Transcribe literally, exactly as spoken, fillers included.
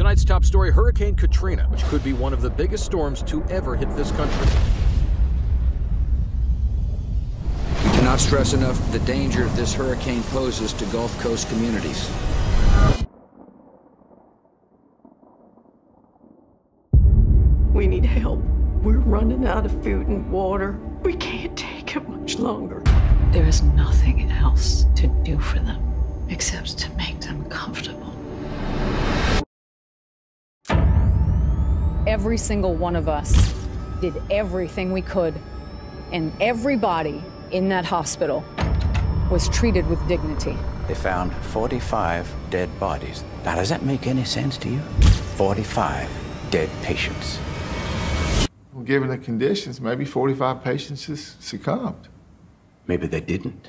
Tonight's top story, Hurricane Katrina, which could be one of the biggest storms to ever hit this country. We cannot stress enough the danger this hurricane poses to Gulf Coast communities. We need help. We're running out of food and water. We can't take it much longer. There is nothing else to do for them except to make them comfortable. Every single one of us did everything we could, and everybody in that hospital was treated with dignity. They found forty-five dead bodies. Now, does that make any sense to you? forty-five dead patients. Given the conditions, maybe forty-five patients succumbed. Maybe they didn't.